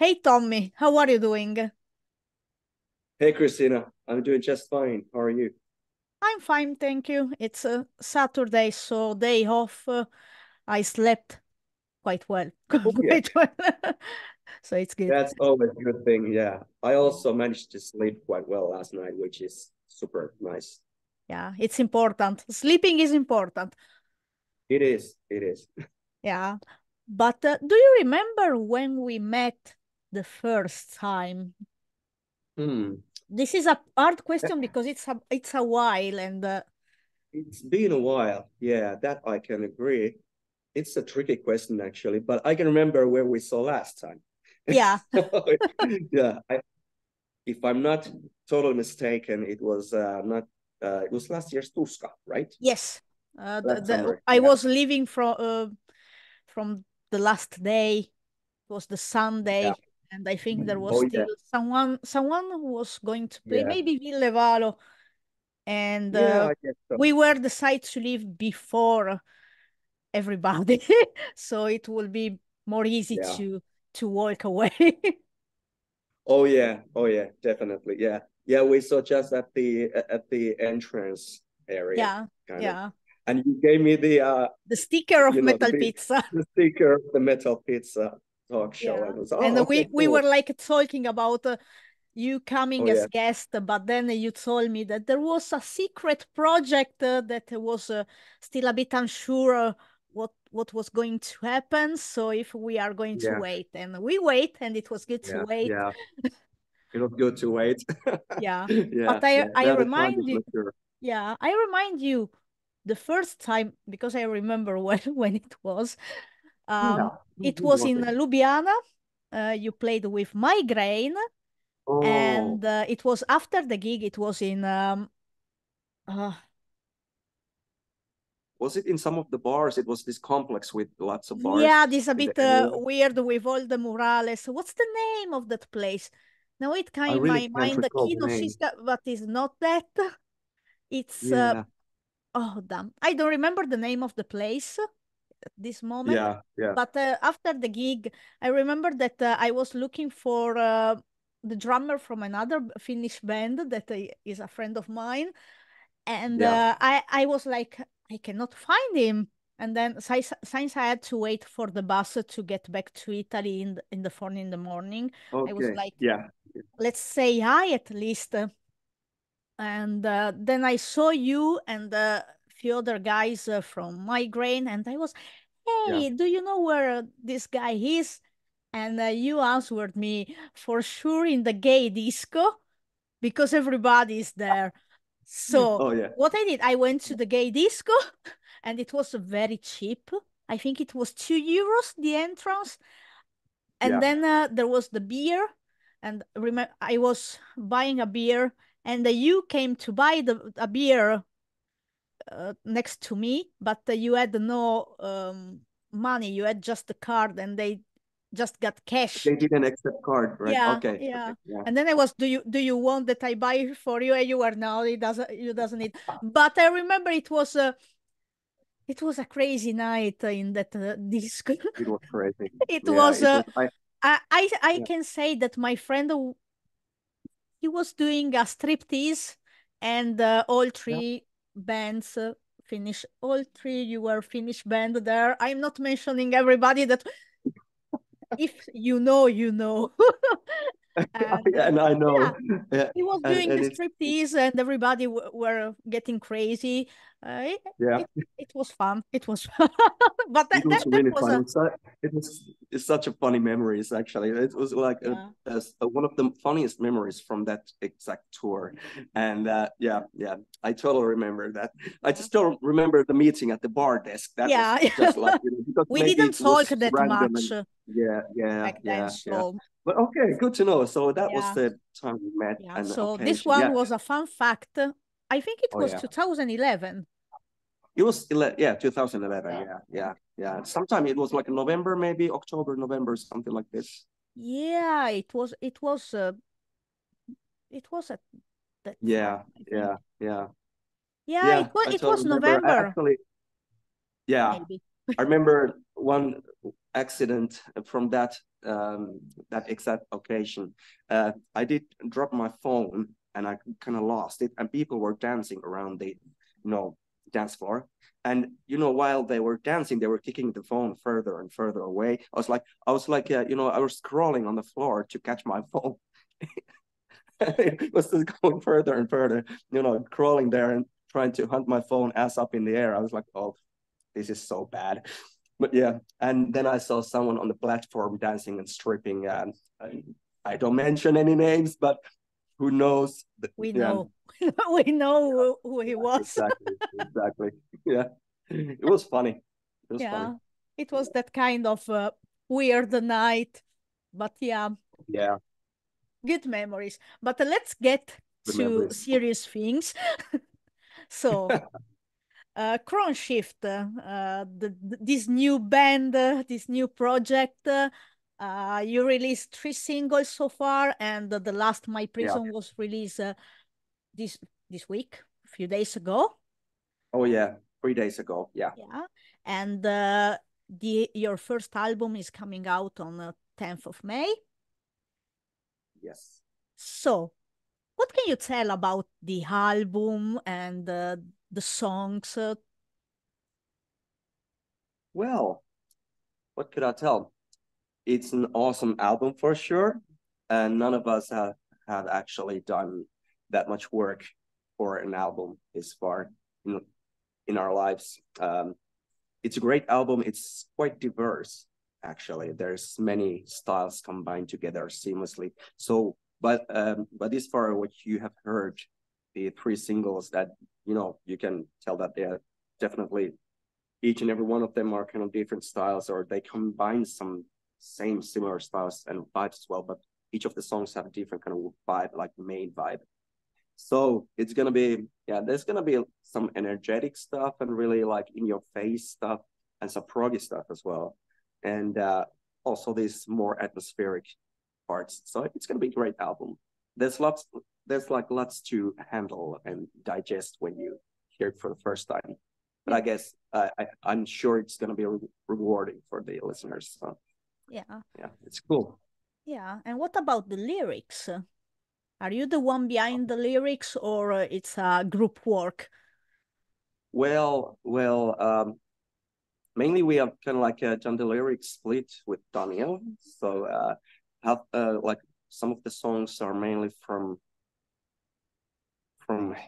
Hey, Tommy, how are you doing? Hey, Christina, I'm doing just fine. How are you? I'm fine, thank you. It's a Saturday, so day off. I slept quite well. Quite well. So it's good. That's always a good thing, yeah. I also managed to sleep quite well last night, which is super nice. Yeah, it's important. Sleeping is important. It is, it is. Yeah. But do you remember when we met the first time? This is a hard question because it's a while and... It's been a while. Yeah, that I can agree. It's a tricky question, actually, but I can remember where we saw last time. Yeah. Yeah. If I'm not totally mistaken, it was it was last year's Tuska, right? Yes. I was leaving from the last day. It was the Sunday, yeah. And I think there was someone who was going to play, maybe Ville Valo, and I guess so. We were decided to leave before everybody, so it will be more easy to walk away. Oh yeah, definitely, yeah. We saw just at the entrance area. Yeah. And you gave me the sticker of Metal Pizza. The sticker of the Metal Pizza talk show. Yeah. We were like talking about you coming as guest, but then you told me that there was a secret project that was still a bit unsure what was going to happen. So if we are going to wait, and we wait, and it was good to wait. Yeah. It was good to wait. Yeah. But I remind you. The first time, because I remember when it was, it was in Ljubljana. You played with MyGrain, and it was after the gig. It was in. Was it in some of the bars? It was this complex with lots of bars. Yeah, this a bit weird with all the murales. What's the name of that place? Now it came in my mind. The Kino, but it's not that. It's. Yeah. Oh, damn. I don't remember the name of the place at this moment. Yeah. But after the gig, I remember that I was looking for the drummer from another Finnish band that is a friend of mine. And I was like, I cannot find him. And then since I had to wait for the bus to get back to Italy in the 4 in the morning, okay. I was like, let's say hi at least. And then I saw you and a few other guys from MyGrain, and I was, hey, do you know where this guy is? And you answered me, for sure in the gay disco, because everybody is there. So what I did, I went to the gay disco, and it was very cheap. I think it was €2, the entrance. And then there was the beer, and I was buying a beer, and you came to buy a beer next to me, but you had no money. You had just the card, and they just got cash. They didn't accept card, right? Yeah, okay. Yeah. Okay. Yeah. And then I was, do you want that I buy for you? And you were, no, you doesn't need. But I remember it was a crazy night in that disco. It was crazy. I can say that my friend. He was doing a striptease, and all three bands finished. All three, you were Finnish band there. I'm not mentioning everybody that, if you know. And I know. Yeah. He was doing the striptease, and everybody were getting crazy. It was fun. It was fun. But that was really fun. It's such a funny memories, actually. It was like one of the funniest memories from that exact tour. And I totally remember that. I just don't remember the meeting at the bar desk. That was just like, we didn't talk that much. And, back then. But okay, good to know. So that was the time we met. Yeah. And so this one was a fun fact. I think it was 2011. It was 2011. Yeah. Sometime it was like November, maybe October, November, something like this. Yeah, it was at that. Yeah. It was November. Actually, I remember one accident from that that exact occasion, I did drop my phone and I kind of lost it, and people were dancing around the, dance floor. And while they were dancing, they were kicking the phone further and further away. I was scrolling on the floor to catch my phone. It was just going further and further, crawling there and trying to hunt my phone, ass up in the air. I was like, oh, this is so bad. But yeah, and then I saw someone on the platform dancing and stripping. I don't mention any names, but who knows? We know. We know who he was. Exactly. Exactly. Yeah. It was funny. It was funny. It was that kind of weird night. But yeah. Yeah. Good memories. But let's get to serious things. So, Crownshift, this new band, this new project, you released 3 singles so far, and the last, My Prison, was released this week, a few days ago. Oh yeah, 3 days ago, yeah. Yeah, and your first album is coming out on the 10th of May. Yes. So, what can you tell about the album and the songs? Well, what could I tell? It's an awesome album for sure, and none of us have actually done that much work for an album this far in our lives. It's a great album. It's quite diverse. Actually, there's many styles combined together seamlessly. So, but as far as what you have heard, the 3 singles that, you can tell that they're definitely, each and every one of them are kind of different styles, or they combine some same similar styles and vibes as well, but each of the songs have a different kind of vibe, like main vibe. So it's going to be, there's going to be some energetic stuff and really like in your face stuff and some proggy stuff as well. And also these more atmospheric parts. So it's going to be a great album. There's lots to handle and digest when you hear it for the first time. But I guess I'm sure it's going to be rewarding for the listeners. So yeah, it's cool. Yeah, and what about the lyrics? Are you the one behind the lyrics, or it's a group work? Well. Mainly, we have kind of like done the lyric split with Daniel. So, like some of the songs are mainly from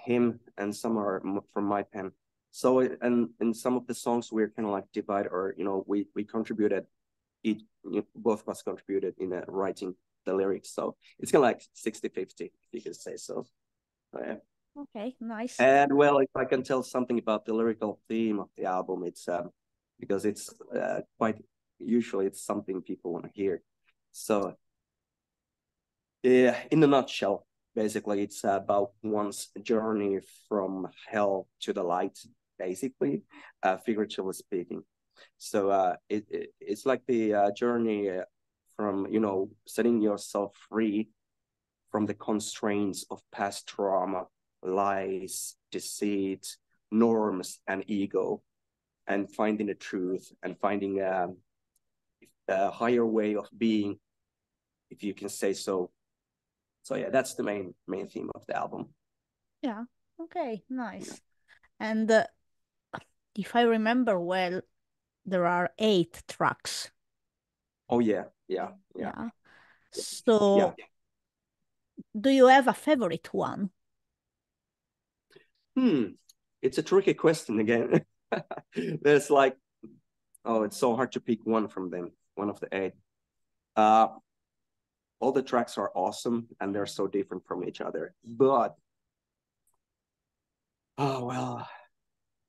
him, and some are from my pen. So, and some of the songs we're kind of like divide, or we contributed. Both of us contributed in writing the lyrics. So it's kind of like 60-50, if you can say so. Yeah. Okay, nice. And well, if I can tell something about the lyrical theme of the album, it's because it's quite usually it's something people want to hear. So in a nutshell, basically it's about one's journey from hell to the light, basically, figuratively speaking. So it's like the journey from, setting yourself free from the constraints of past trauma, lies, deceit, norms, and ego, and finding the truth and finding a higher way of being, if you can say so. So yeah, that's the main theme of the album. Yeah. Okay. Nice. Yeah. And if I remember well, there are 8 tracks. Oh yeah. Yeah. Yeah. Yeah. So do you have a favorite one? It's a tricky question again. There's like, it's so hard to pick one from them, one of the 8. All the tracks are awesome and they're so different from each other. But,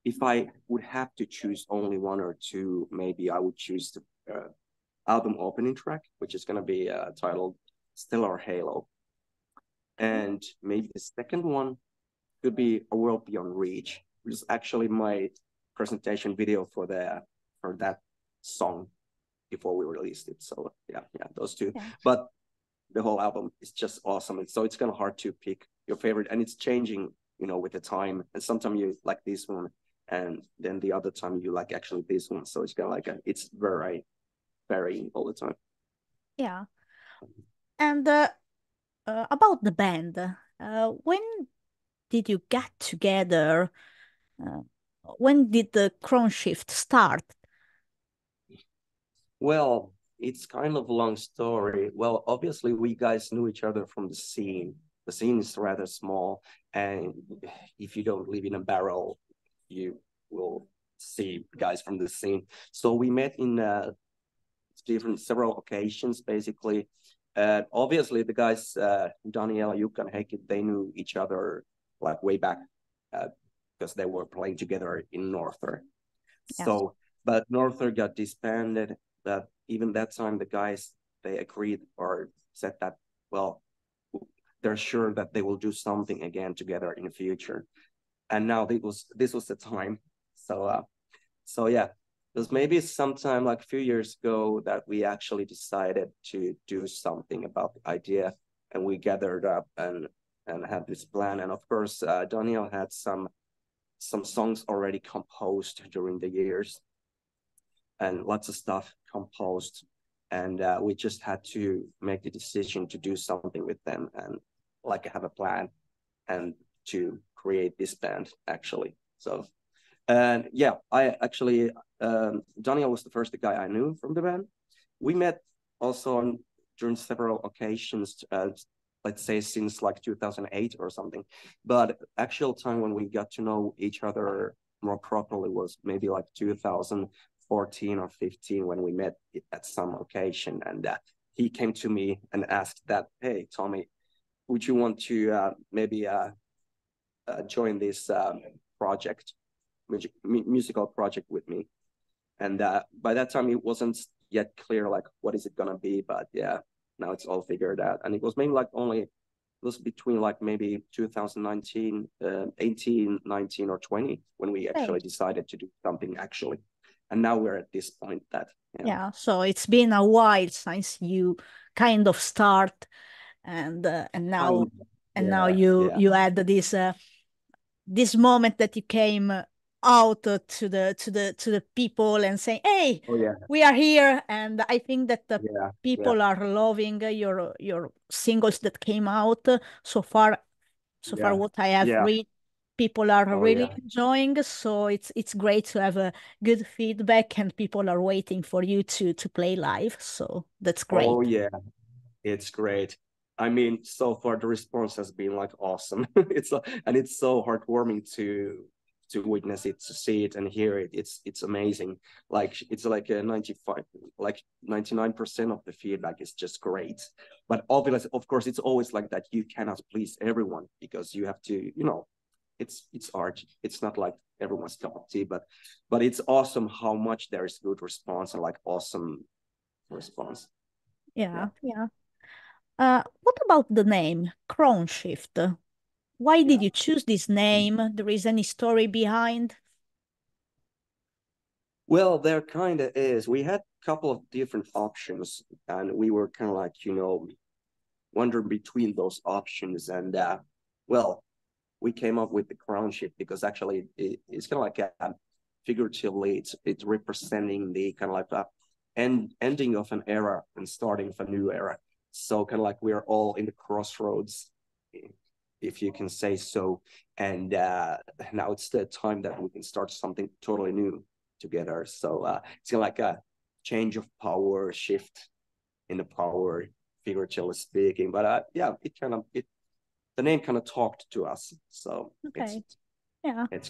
if I would have to choose only one or two, maybe I would choose the album opening track, which is going to be titled Still Our Halo. And maybe the second one could be A World Beyond Reach, which is actually my presentation video for that song before we released it. So yeah, those 2. Yeah. But the whole album is just awesome, and so it's kind of hard to pick your favorite, and it's changing, with the time. And sometimes you like this one, and then the other time you like actually this one. So it's kind of like it's very varying all the time. Yeah. And about the band, when did you get together? When did the Crownshift start? Well, it's kind of a long story. Well, obviously, we guys knew each other from the scene. The scene is rather small, and if you don't live in a barrel, you will see guys from the scene. So we met in several occasions, basically. Obviously, the guys, Daniel, Jukka, and Heikki, they knew each other like way back because they were playing together in Norther. Yeah. So, but Norther got disbanded. But even that time, the guys, they agreed or said that, well, they're sure that they will do something again together in the future. And now this was the time. So, yeah. It was maybe sometime like a few years ago that we actually decided to do something about the idea, and we gathered up and had this plan. And of course, Daniel had some songs already composed during the years, and lots of stuff composed. And we just had to make the decision to do something with them and like have a plan and to create this band actually. So. And yeah, I actually, Daniel was the first guy I knew from the band. We met also during several occasions, let's say since like 2008 or something. But actual time when we got to know each other more properly was maybe like 2014 or 15 when we met at some occasion. And he came to me and asked that, hey, Tommy, would you want to maybe join this project? Musical project with me. And by that time it wasn't yet clear like what is it gonna be, but yeah, now it's all figured out. And it was maybe like between like maybe 2019 18 19 or 20 when we actually decided to do something actually, and now we're at this point that yeah, so it's been a while since you kind of start, and now you add this this moment that you came out to the people and saying, "Hey, we are here," and I think that the people are loving your singles that came out so far. So far, what I have read, people are really enjoying. So it's great to have a good feedback, and people are waiting for you to play live. So that's great. Oh yeah, it's great. I mean, so far the response has been like awesome. It's so heartwarming to witness it, to see it and hear it. It's amazing. Like it's like 99% of the feedback is just great. But obviously, of course, it's always like that. You cannot please everyone because you have to, it's art. It's not like everyone's cup of tea. But it's awesome how much there is good response and like awesome response. Yeah. What about the name Crownshift? Why did you choose this name? There is any story behind? Well, there kind of is. We had a couple of different options, and we were kind of like, wondering between those options. And well, we came up with the Crownshift because actually it's kind of like figuratively, it's representing the kind of like ending of an era and starting of a new era. So kind of like we are all in the crossroads, if you can say so. And now it's the time that we can start something totally new together. So it's kind of like a change of power, shift in the power, figuratively speaking. But yeah, the name kind of talked to us. So it's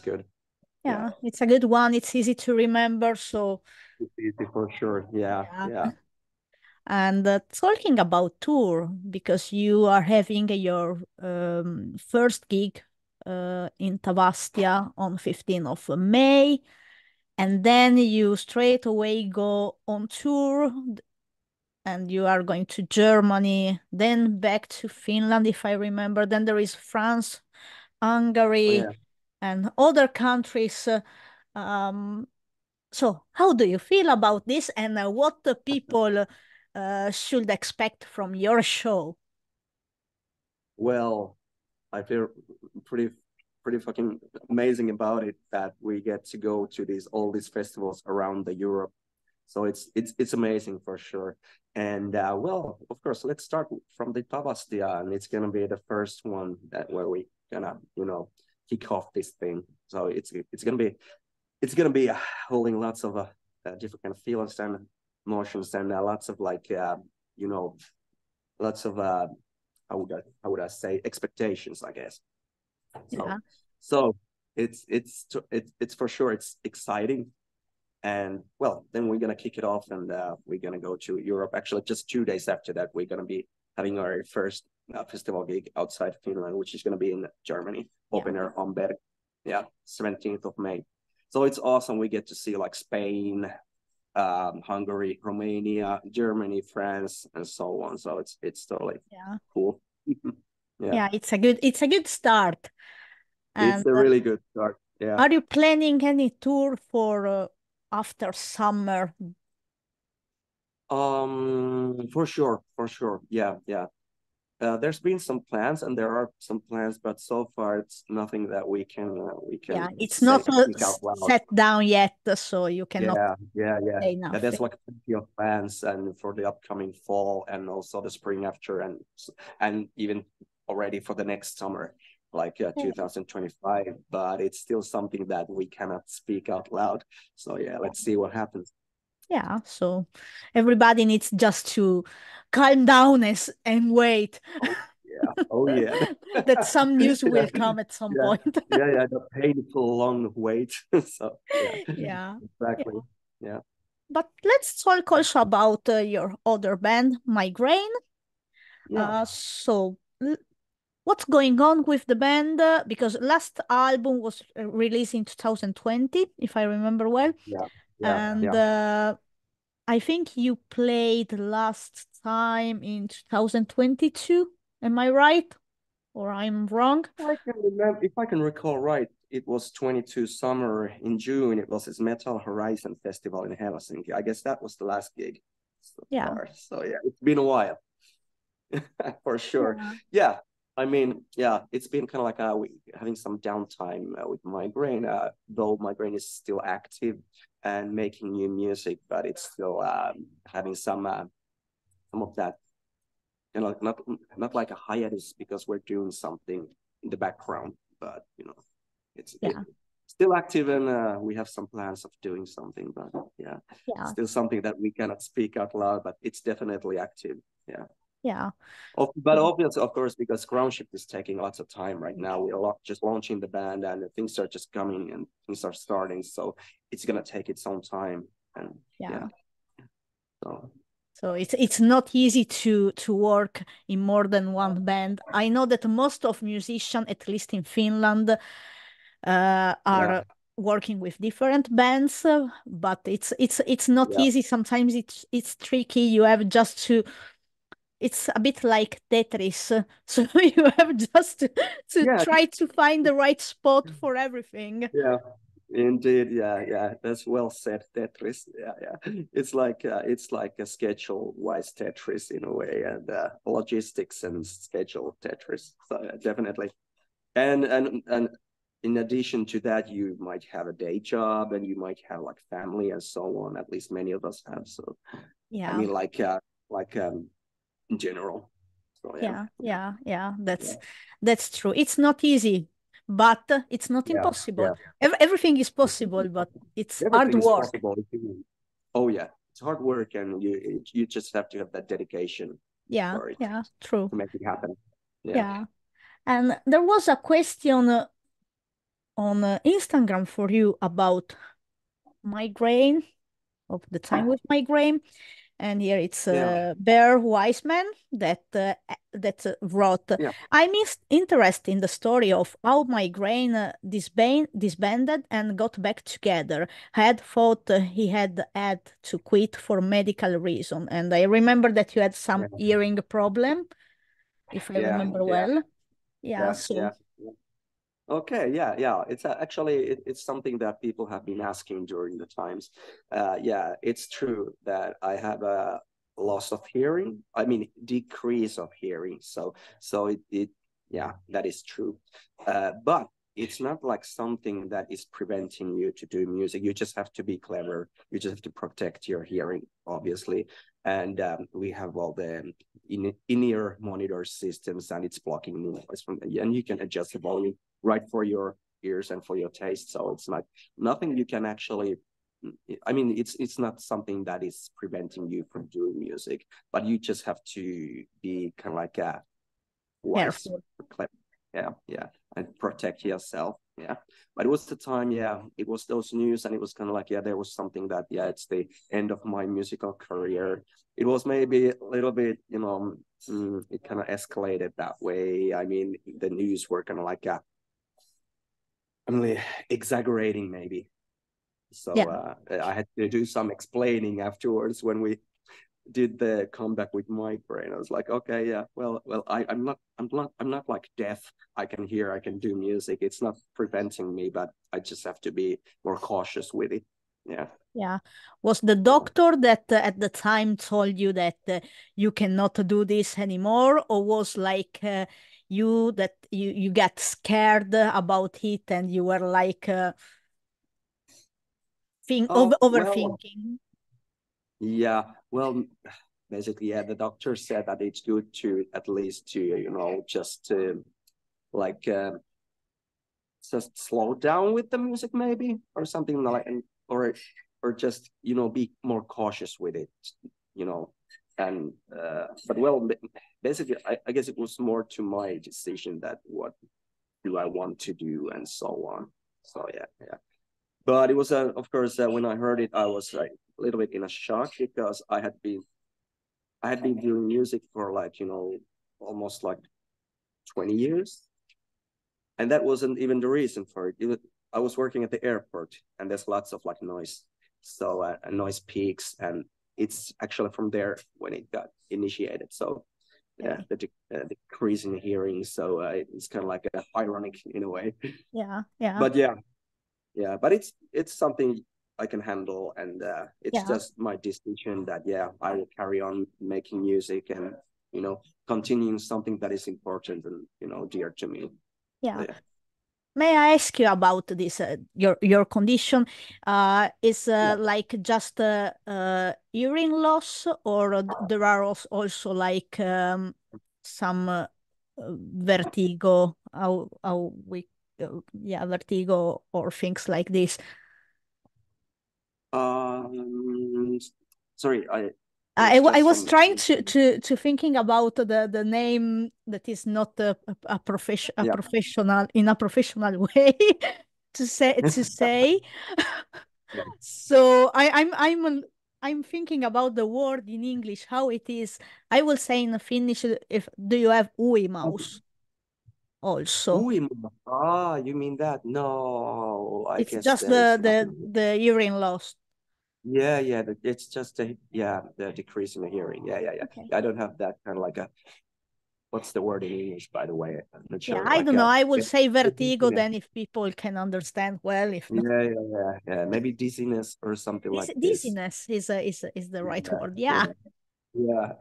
good. Yeah, it's a good one. It's easy to remember. So it's easy for sure. Yeah. And talking about tour, because you are having your first gig in Tavastia on 15th of May, and then you straight away go on tour, and you are going to Germany, then back to Finland, if I remember. Then there is France, Hungary, and other countries. So how do you feel about this, and what the people... should expect from your show? Well, I feel pretty fucking amazing about it that we get to go to all these festivals around the Europe So it's amazing for sure. And well, of course, let's start from the Tavastia, and it's gonna be the first one that where we gonna, you know, kick off this thing. So it's gonna be holding lots of different kind of feelings and emotions, and lots of like you know, lots of how would I say, expectations, I guess. So, yeah. So it's for sure, it's exciting. And well, then we're going to kick it off, and we're going to go to Europe. Actually, just 2 days after that, we're going to be having our first festival gig outside Finland, which is going to be in Germany, open air on Berg. Yeah, 17th of May. So it's awesome. We get to see like Spain, Hungary, Romania, Germany, France, and so on. So it's totally cool. Yeah, it's a good start. It's a really good start. Yeah. Are you planning any tour for after summer? For sure. Yeah. There's been some plans, and there are some plans, but so far it's nothing that we can. Yeah, it's not set down yet, so you cannot. Yeah. There's like plenty of plans, and for the upcoming fall, and also the spring after, and even already for the next summer, like 2025. But it's still something that we cannot speak out loud. So yeah, let's see what happens. Yeah, so everybody needs just to calm down and wait. Oh yeah. That some news will come at some point. Yeah, the painful long wait. So yeah. Exactly. Yeah. But let's talk also about your other band, MyGrain. Yeah. So what's going on with the band? Because last album was released in 2020, if I remember well. Yeah. I think you played last time in 2022. Am I right? Or I'm wrong? I can remember, if I can recall right, it was 22 summer in June. It was its Metal Horizon Festival in Helsinki. I guess that was the last gig so far. So yeah, it's been a while. For sure. Yeah. I mean, yeah, it's been kind of like having some downtime with MyGrain, though MyGrain is still active and making new music, but it's still having some of that, you know, not like a hiatus, because we're doing something in the background, but you know, it's still active, and we have some plans of doing something, but it's still something that we cannot speak out loud, but it's definitely active. Yeah. But obviously, of course, because Crownshift is taking lots of time right now. We are just launching the band, and things are just coming and things are starting. So it's gonna take its own time. And So it's not easy to work in more than one band. I know that most of musicians, at least in Finland, are working with different bands, but it's not easy. Sometimes it's tricky. You have just to. It's a bit like Tetris, so you have just to try to find the right spot for everything. Yeah, indeed. Yeah. That's well said. Tetris. Yeah. It's like a schedule-wise Tetris in a way, and logistics and schedule Tetris. So definitely. And in addition to that, you might have a day job, and you might have like family and so on. At least many of us have. So I mean, in general. So, yeah. That's true. It's not easy, but it's not impossible. Yeah. Everything is possible, but it's hard work. Oh yeah, it's hard work, and you just have to have that dedication. Yeah, true. To make it happen. Yeah. And there was a question on Instagram for you about MyGrain, of the time with MyGrain. And here it's Bear Wiseman that wrote, I'm interested in the story of how MyGrain disbanded and got back together. I had thought he had to quit for medical reason. And I remember that you had some hearing problem, if I remember well. Okay, It's actually it's something that people have been asking during the times. It's true that I have a loss of hearing. I mean, decrease of hearing. So that is true. But It's not like something that is preventing you to do music. You just have to be clever. You just have to protect your hearing, obviously. And we have all the in-ear monitor systems, and it's blocking noise from the, and you can adjust the volume right for your ears and for your taste. So it's like nothing you can actually, I mean, it's not something that is preventing you from doing music, but you just have to be kind of like a wise, clever. Yeah, and protect yourself, yeah. But it was the time, yeah, it was those news, and it was kind of like, yeah, there was something that, yeah, it's the end of my musical career. It was maybe a little bit, you know, it kind of escalated that way. I mean, the news were kind of like, exaggerating maybe. So yeah. I had to do some explaining afterwards when we did the comeback with MyGrain. I was like, okay, yeah, well, I'm not like deaf. I can hear, I can do music. It's not preventing me, but I just have to be more cautious with it. Yeah. Yeah. Was the doctor that at the time told you that you cannot do this anymore, or was like you that you got scared about it and you were like overthinking? Yeah, well, basically, yeah, the doctor said that it's good to at least to, you know, just just slow down with the music maybe, or something like, or just, you know, be more cautious with it, you know, and but well, basically, I guess it was more to my decision that what do I want to do and so on. So yeah. But it was, of course, when I heard it, I was like a little bit in a shock, because I had been doing music for like, you know, almost like 20 years. And that wasn't even the reason for it. I was working at the airport, and there's lots of like noise. So noise peaks, and it's actually from there when it got initiated. So yeah, the decrease in hearing. So it's kind of like ironic in a way. Yeah. But yeah. Yeah, but it's something I can handle, and it's just my decision that, yeah, I will carry on making music and, you know, continuing something that is important and, you know, dear to me. Yeah. May I ask you about this, your condition? Like just hearing loss, or there are also like some vertigo, how we... yeah, vertigo or things like this? Sorry, I was trying to thinking about the name that is not professional in a professional way to say. Yeah. So I'm thinking about the word in English, how it is. I will say in Finnish. If do you have uimaus? Also, you mean that? No, I guess just the hearing loss. Yeah, it's just the decrease in the hearing. Yeah. Okay. I don't have that kind of like a, what's the word in English, by the way? I'm not sure. Yeah, like I don't know. I would say vertigo. Then, if people can understand well, if not, yeah, maybe dizziness or something like dizziness is the right word. Yeah. Yeah.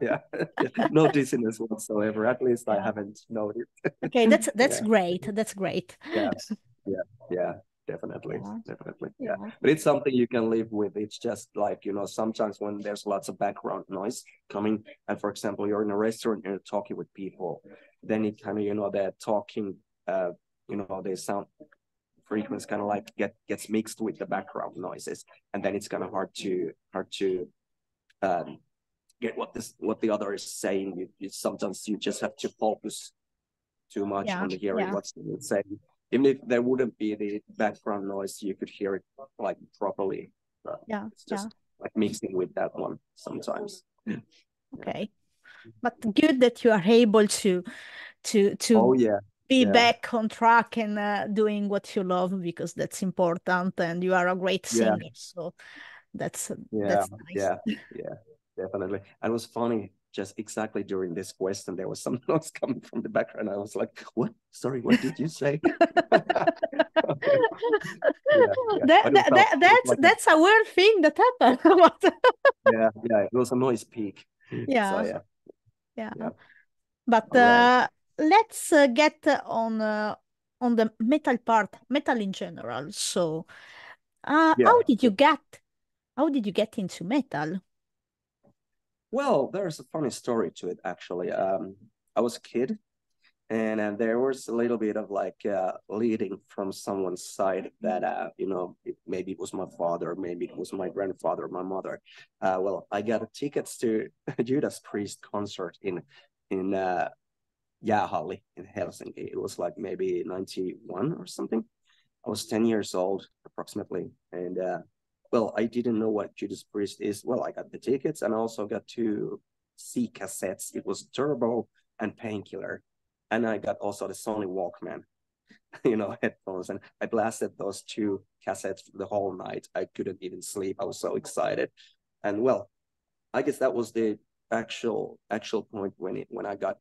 No dizziness whatsoever. At least I haven't noticed. Okay, that's great. That's great. Yeah. Definitely. Yeah. But it's something you can live with. It's just like, you know, sometimes when there's lots of background noise coming, and for example, you're in a restaurant and you're talking with people, then it kind of, you know, they're talking, you know, they sound frequency kind of like gets mixed with the background noises, and then it's kind of hard to. Get what the other is saying. You sometimes you just have to focus too much on the hearing what they're saying. Even if there wouldn't be the background noise, you could hear it like properly. But it's just like mixing with that one sometimes. Okay, but good that you are able to be back on track and doing what you love, because that's important. And you are a great singer, so that's nice. Yeah. Definitely. And it was funny, just exactly during this question, there was some noise coming from the background. I was like, what? Sorry, what did you say? Okay. That's a weird thing that happened. It was a noise peak. But let's get on on the metal part, metal in general. So how did you get into metal? Well, there's a funny story to it, actually. I was a kid, and there was a little bit of like leading from someone's side that, you know, maybe it was my father, maybe it was my grandfather, my mother. Well, I got tickets to a Judas Priest concert in Jäähalli in Helsinki. It was like maybe 91 or something. I was 10 years old approximately. And well, I didn't know what Judas Priest is. Well, I got the tickets and I also got 2 cassettes. It was Turbo and Painkiller. And I got also the Sony Walkman, you know, headphones. And I blasted those 2 cassettes the whole night. I couldn't even sleep. I was so excited. And well, I guess that was the actual point when I got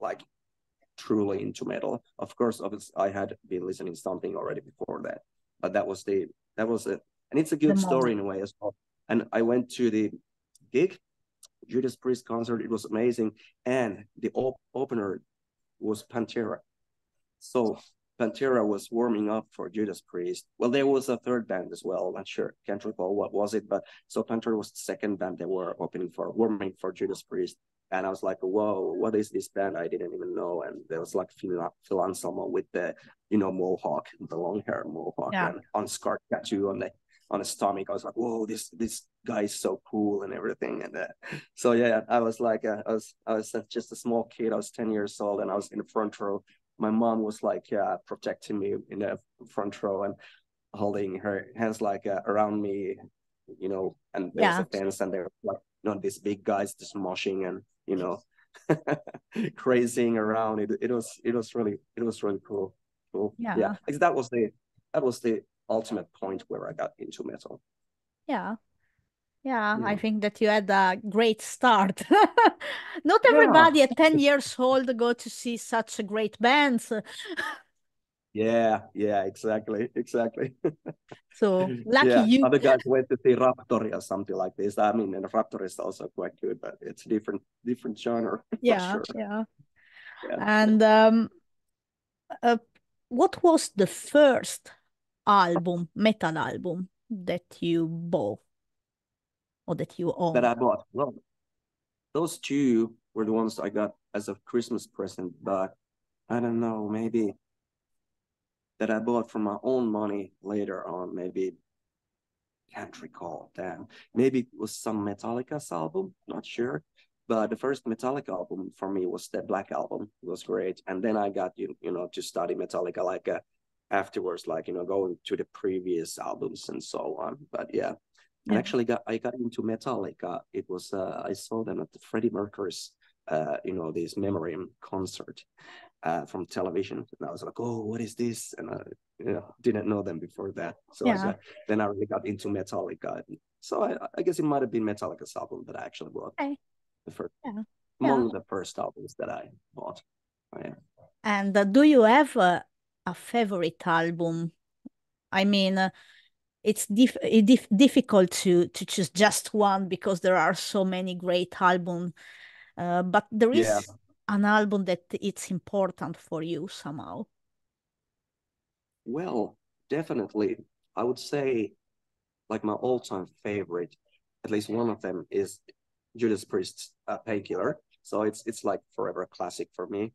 like truly into metal. Of course, obviously, I had been listening to something already before that, but that was it. And it's a good story in a way as well. And I went to the gig, Judas Priest concert. It was amazing, and the opener was Pantera. So Pantera was warming up for Judas Priest. Well, there was a third band as well. I'm not sure, can't recall what was it, but so Pantera was the second band they were warming for Judas Priest. And I was like, whoa, what is this band? I didn't even know. And there was like Phil Anselmo with the, you know, mohawk, the long hair mohawk, and unscarred tattoo on the stomach. I was like, whoa, this guy is so cool and everything. And so yeah, I was like, I was just a small kid. I was 10 years old, and I was in the front row. My mom was like protecting me in the front row and holding her hands like around me, you know, and there's a fence, and they're like, you know, these big guys just moshing and, you know, crazing around. It was really cool. Yeah. That was the ultimate point where I got into metal. Yeah. I think that you had a great start. Not everybody at 10 years old go to see such a great band. Yeah, exactly. So lucky you. Other guys went to see Raptor or something like this. I mean, and Raptor is also quite good, but it's a different genre. Yeah. And what was the first metal album that you bought or that you own? That I bought. Well, those 2 were the ones I got as a Christmas present, but I don't know, maybe that I bought from my own money later on, maybe, can't recall. Damn, maybe it was some Metallica's album, not sure. But the first Metallica album for me was the Black Album. It was great. And then I got, you know, to study Metallica like afterwards, like, you know, going to the previous albums and so on. But yeah, and actually I got into Metallica. It was, I saw them at the Freddie Mercury's, you know, this memoriam concert from television. And I was like, oh, what is this? And I, you know, didn't know them before that. So then I really got into Metallica. So I guess it might have been Metallica's album that I actually bought. Okay. The first, among the first albums that I bought. Yeah. And do you have a favorite album? I mean, it's difficult to choose just one because there are so many great albums. But there is an album that it's important for you somehow. Well, definitely. I would say like my all-time favorite, at least one of them, is Judas Priest's Painkiller. So it's like forever classic for me.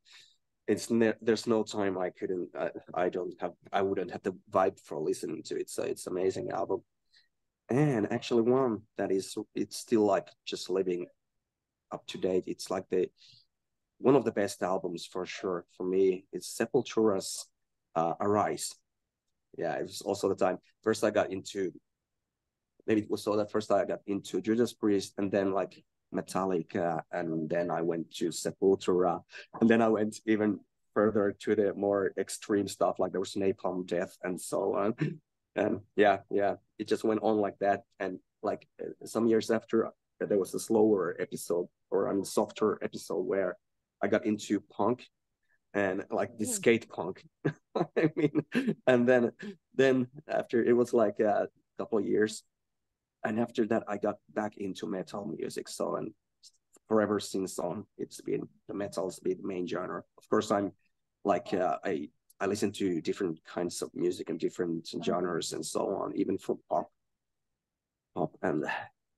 It's there's no time I wouldn't have the vibe for listening to it. So it's an amazing album. And actually one that is, it's still like just living up to date. It's like one of the best albums for sure for me. It's Sepultura's Arise. Yeah, it was also the time first I got into, maybe it was so that first I got into Judas Priest, and then like Metallica, and then I went to Sepultura, and then I went even further to the more extreme stuff, like there was Napalm Death and so on. And it just went on like that. And like some years after, there was a slower episode, or softer episode, where I got into punk and like the skate punk. I mean, and then after it was like a couple of years, and after that I got back into metal music. So and forever since on, it's been the metal's been the main genre. Of course, I'm like I I listen to different kinds of music and different genres and so on, even for pop and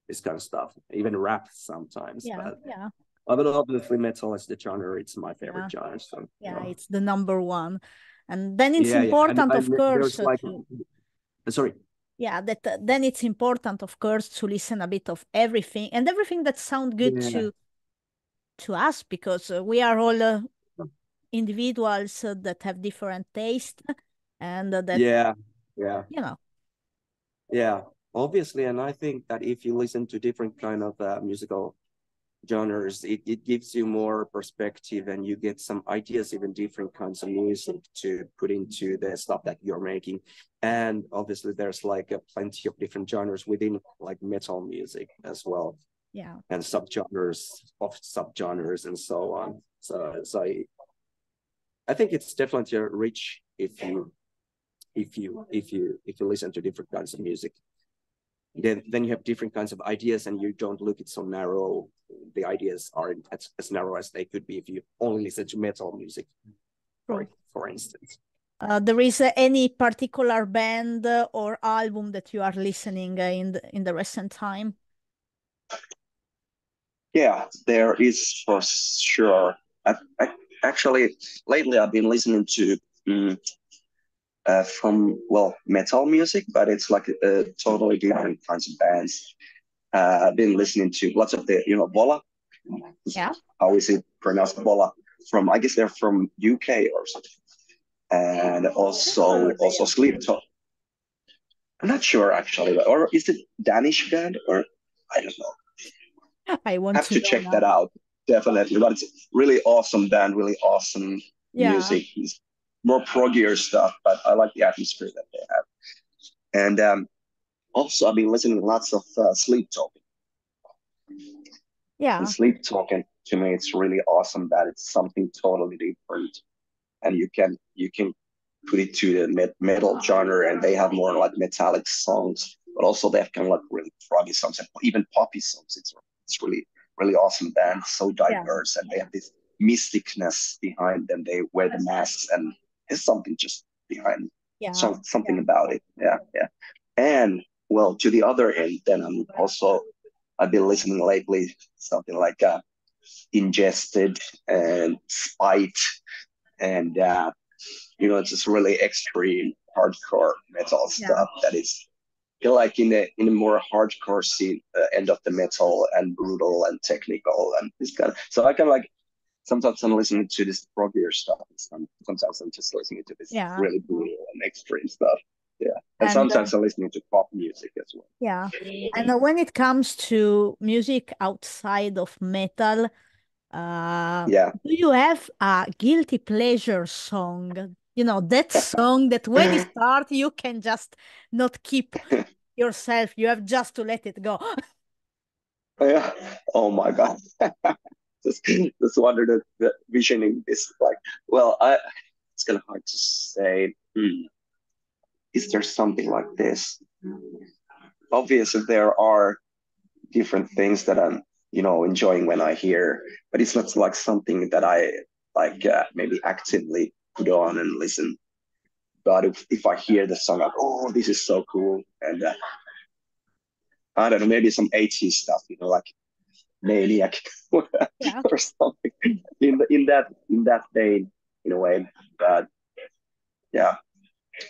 this kind of stuff, even rap sometimes. Yeah, but yeah. But obviously metal is the genre, it's my favorite genre. So, yeah, you know, it's the number one. And then it's important, and, of course. Like, sorry. Yeah, that then it's important, of course, to listen a bit of everything and everything that sounds good to us, because we are all individuals that have different tastes, and that you know, obviously. And I think that if you listen to different kind of musical genres, it gives you more perspective, and you get some ideas, even different kinds of music to put into the stuff that you're making. And obviously there's like plenty of different genres within like metal music as well, and subgenres and so on. So I think it's definitely rich if you listen to different kinds of music. Then you have different kinds of ideas, and you don't look at so narrow. The ideas aren't as narrow as they could be if you only listen to metal music, for instance. There is any particular band or album that you are listening in the recent time? Yeah, there is for sure. Actually, lately I've been listening to metal music, but it's like a totally different kinds of bands. I've been listening to lots of the, Vola. Yeah. How is it pronounced? Vola. From, I guess they're from UK or something. And also Sleep Talk. I'm not sure actually, or is it Danish band, or I don't know. I have to check that out. Definitely, but it's really awesome band, really awesome music. It's more proggier stuff, but I like the atmosphere that they have. And also, I've been listening to lots of Sleep Talk. Yeah, and Sleep Talk, to me, it's really awesome that it's something totally different, and you can put it to the metal genre, and they have more like metallic songs, but also they have kind of like really proggy songs, and even poppy songs. It's really awesome band, so diverse, and they have this mysticness behind them. They wear the masks, and there's something just behind something about it. Yeah. And well, to the other end, then I've been listening lately something like Ingested and Spite, and it's just really extreme hardcore metal stuff that is like in the more hardcore scene, end of the metal, and brutal and technical, and this kind of, so I can like sometimes I'm listening to this proggier stuff, and sometimes I'm just listening to this really brutal and extreme stuff. Yeah, and sometimes I'm listening to pop music as well. Yeah, and when it comes to music outside of metal, do you have a guilty pleasure song? That song that when you start, you can just not keep yourself. You have just to let it go. Yeah. Oh my God. just wondered that visioning this like. Well, it's kind of hard to say. Is there something like this? Obviously, there are different things that I'm enjoying when I hear, but it's not like something that I like maybe actively put on and listen. But if I hear the song, I'm like, oh, this is so cool. And I don't know, maybe some 80s stuff, like Maniac or something in that vein, in a way. But yeah,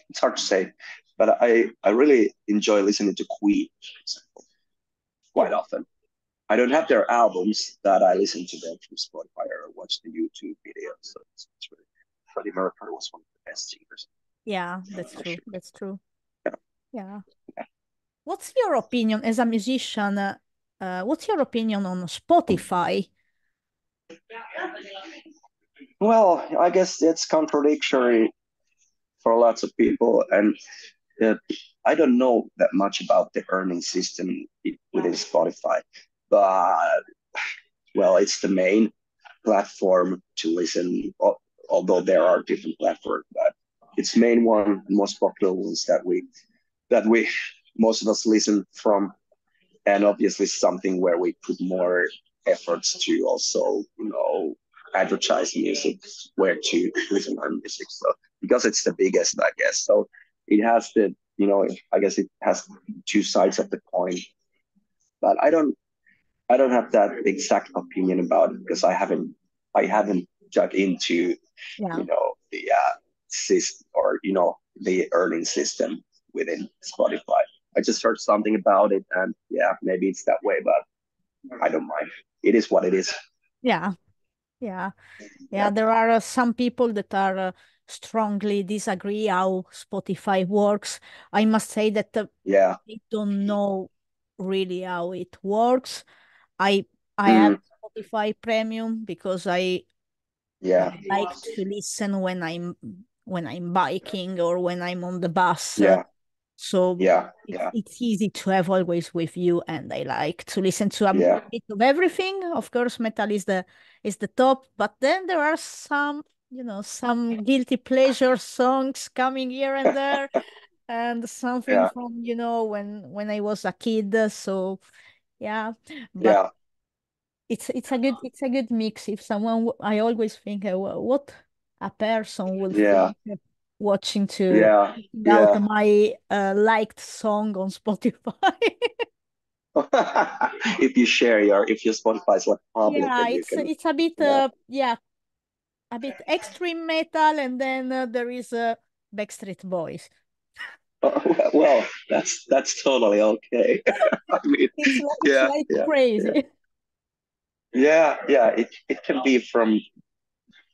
it's hard to say. But I really enjoy listening to Queen, for example, quite often. I don't have their albums, but I listen to them from Spotify or watch the YouTube videos. So it's really Freddie Mercury was one of the best singers. Yeah, that's true. Sure. That's true. Yeah. What's your opinion as a musician? What's your opinion on Spotify? Well, I guess it's contradictory for lots of people, and I don't know that much about the earning system within Spotify, but well, it's the main platform to listen. Although there are different platforms, but it's main one, most popular ones that we most of us listen from, and obviously something where we put more efforts to also advertise music, where to listen our music. So because it's the biggest, I guess. So it has the, you know, I guess it has two sides of the coin. But I don't have that exact opinion about it because I haven't dug into, you know, the system or, you know, the earning system within Spotify. I just heard something about it and yeah, maybe it's that way, but I don't mind. It is what it is. Yeah. There are some people that are strongly disagree how Spotify works. I must say that I don't know really how it works. I have Spotify Premium because I like to listen when I'm biking or when I'm on the bus. It's easy to have always with you, and I like to listen to a bit of everything. Of course, metal is the top, but then there are some guilty pleasure songs coming here and there, and something from when I was a kid. So it's a good mix. If someone, I always think what a person would think watching to out my liked song on Spotify. If you share if your Spotify is like public, it's a bit a bit extreme metal, and then there is Backstreet Boys. Oh, well, that's totally okay. I mean, it's like crazy. Yeah, it can be from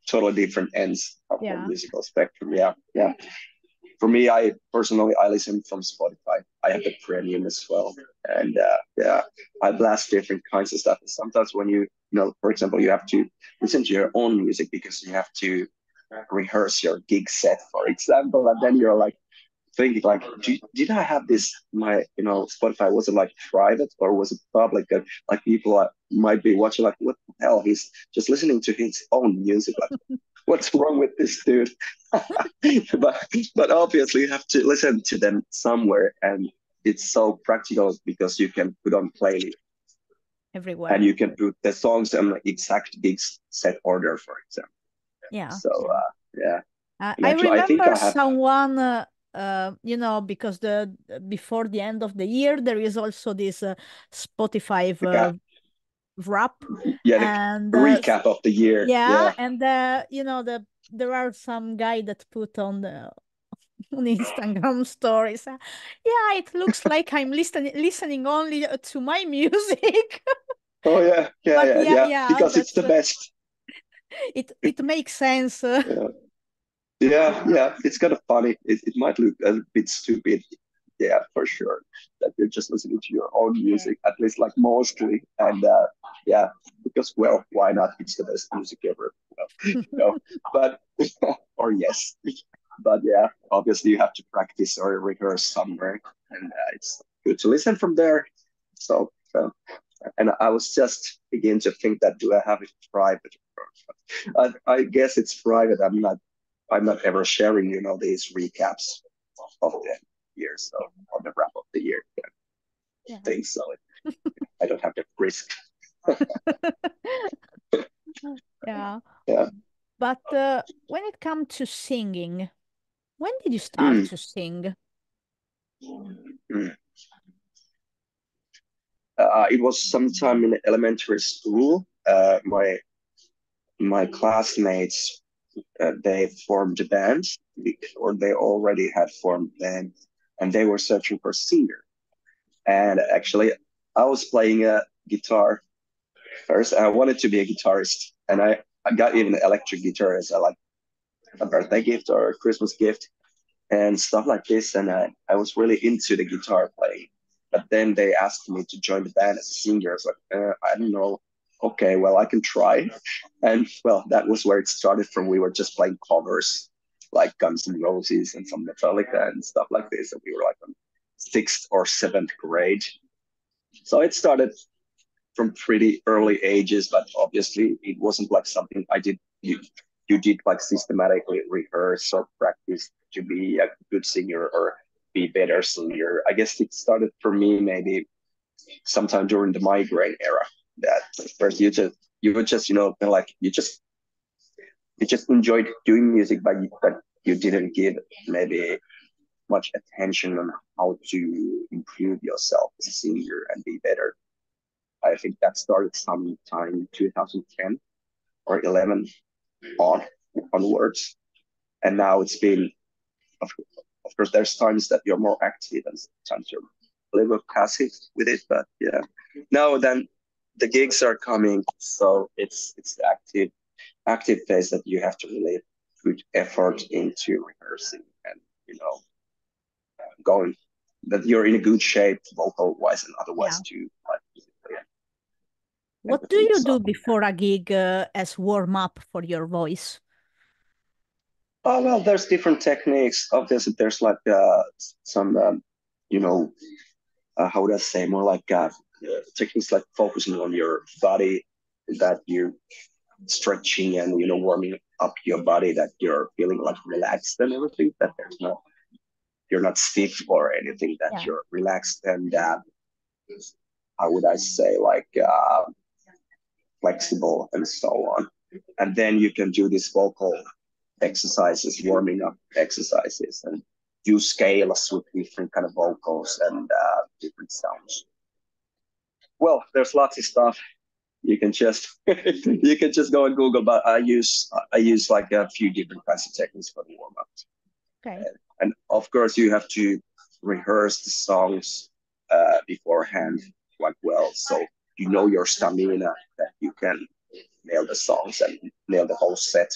totally different ends of the musical spectrum. Yeah. For me, I personally listen from Spotify. I have the premium as well, and I blast different kinds of stuff. And sometimes when for example, you have to listen to your own music because you have to rehearse your gig set, for example, and then you're like thinking like, did I have this? My Spotify, was it like private or was it public? And like people might be watching like, what the hell? He's just listening to his own music. Like, what's wrong with this dude? but obviously you have to listen to them somewhere, and it's so practical because you can put on playlist everywhere, and you can put the songs on exact gig set order, for example. Yeah. So I remember someone. Because before the end of the year there is also this Spotify wrap. Yeah, and recap of the year. Yeah, and there are some guy that put on Instagram stories. It looks like I'm listening only to my music. Oh yeah. Because it's the best. It makes sense. Yeah, it's kind of funny. It might look a bit stupid, for sure, that you're just listening to your own music, at least like mostly. And because, well, why not? It's the best music ever. But obviously you have to practice or rehearse somewhere, and it's good to listen from there. So, and I was just beginning to think that, do I have it private? I guess it's private. I'm not ever sharing, these recaps of the year, so on the wrap of the year. Yeah. Things, so I don't have to risk. But when it comes to singing, when did you start to sing? It was sometime in elementary school. My classmates. They formed a band, or they already had formed a band, and they were searching for a singer. And actually, I was playing a guitar first. I wanted to be a guitarist, and I got even an electric guitar as a birthday gift or a Christmas gift and stuff like this. And I was really into the guitar playing. But then they asked me to join the band as a singer. I was like, I don't know. Okay, well, I can try. And, well, that was where it started from. We were just playing covers, like Guns N' Roses and some Metallica and stuff like this. And we were, on 6th or 7th grade. So it started from pretty early ages, but obviously it wasn't, something I did. You did, systematically rehearse or practice to be a good singer or be better singer. I guess it started for me maybe sometime during the MyGrain era. That first you were just you just enjoyed doing music, but you didn't give maybe much attention on how to improve yourself as a singer and be better. I think that started sometime 2010 or 11 onwards. And now it's been, of course, there's times that you're more active and sometimes you're a little bit passive with it, but yeah. Now then the gigs are coming, so it's the active phase that you have to really put effort into rehearsing and, you know, going, that you're in a good shape vocal-wise and otherwise too. Like, yeah. What do you do before a gig as warm-up for your voice? Oh, well, there's different techniques. Obviously, there's like some, you know, how would I say, more like techniques like focusing on your body, that you're stretching and, you know, warming up your body, that you're feeling like relaxed and everything, that there's no, you're not stiff or anything, that you're relaxed. And how would I say, like flexible and so on. And then you can do this vocal exercises, warming up exercises, and do scales with different kind of vocals and different sounds. Well, there's lots of stuff. You can just go and Google, but I use like a few different kinds of techniques for the warm up. Okay. And of course, you have to rehearse the songs beforehand quite well, so you know your stamina, that you can nail the songs and nail the whole set.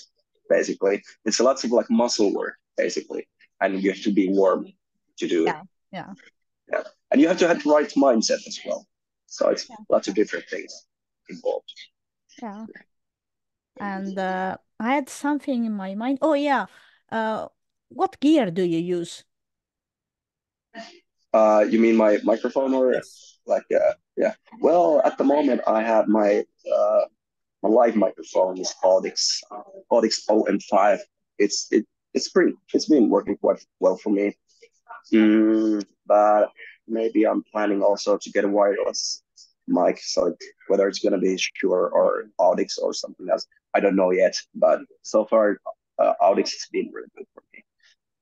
Basically, it's lots of like muscle work, basically, and you have to be warm to do it. Yeah. And you have to have the right mindset as well. So it's lots of different things involved. Yeah. And I had something in my mind. Oh yeah. What gear do you use? You mean my microphone or like? Yeah. Well, at the moment I have my. My live microphone is Audix OM5. It's been working quite well for me. But maybe I'm planning also to get a wireless mic. So whether it's gonna be Shure or Audix or something else, I don't know yet. But so far, Audix has been really good for me.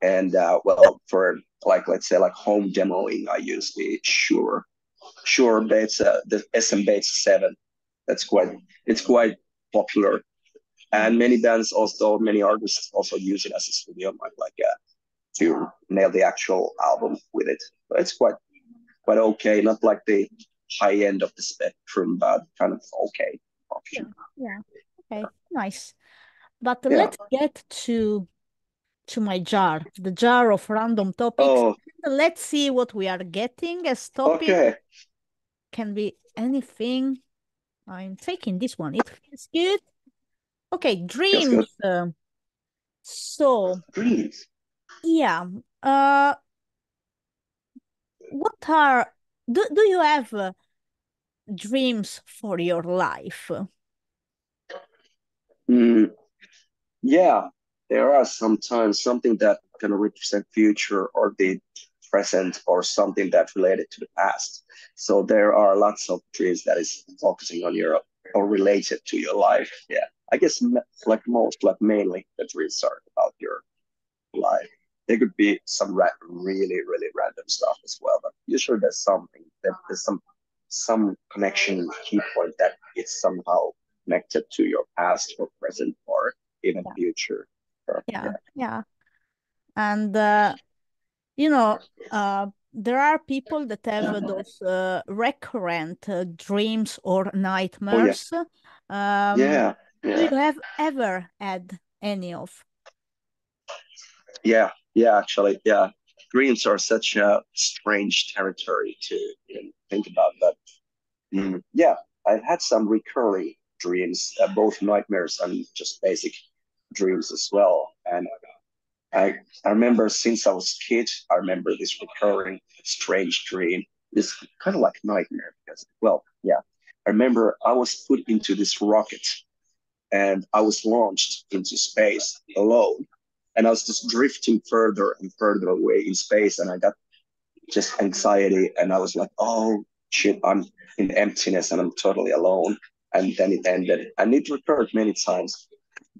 And well, for like let's say like home demoing, I use the Shure Bates, the SM Bates 7. It's quite popular, and many bands also, many artists also use it as a studio mic, like to nail the actual album with it. But it's quite okay, not like the high end of the spectrum, but kind of okay option. Yeah. Okay, nice. But let's get to my jar, the jar of random topics. Oh. Let's see what we are getting as topic. Okay. Can be anything. I'm taking this one. It feels good. Okay, dreams. Good. So, dreams. Yeah. What are do you have dreams for your life? Yeah, there are sometimes something that kind of represent future or the present or something that related to the past. So there are lots of dreams that is focusing on your or related to your life. Yeah, I guess like most, like mainly the dreams are about your life. There could be some really random stuff as well, but usually there's something, there's some connection key point that it's somehow connected to your past or present or even future. Yeah. And you know, there are people that have those recurrent dreams or nightmares. Oh, yeah. Do you have ever had any of? Yeah, actually, yeah. Dreams are such a strange territory to even think about, but yeah, I've had some recurring dreams, both nightmares and just basic dreams as well. And I remember since I was a kid, I remember this recurring strange dream. It's kind of like nightmare because, well, yeah. I remember I was put into this rocket and I was launched into space alone. And I was just drifting further and further away in space. And I got just anxiety. And I was like, oh, shit, I'm in emptiness and I'm totally alone. And then it ended. And it recurred many times,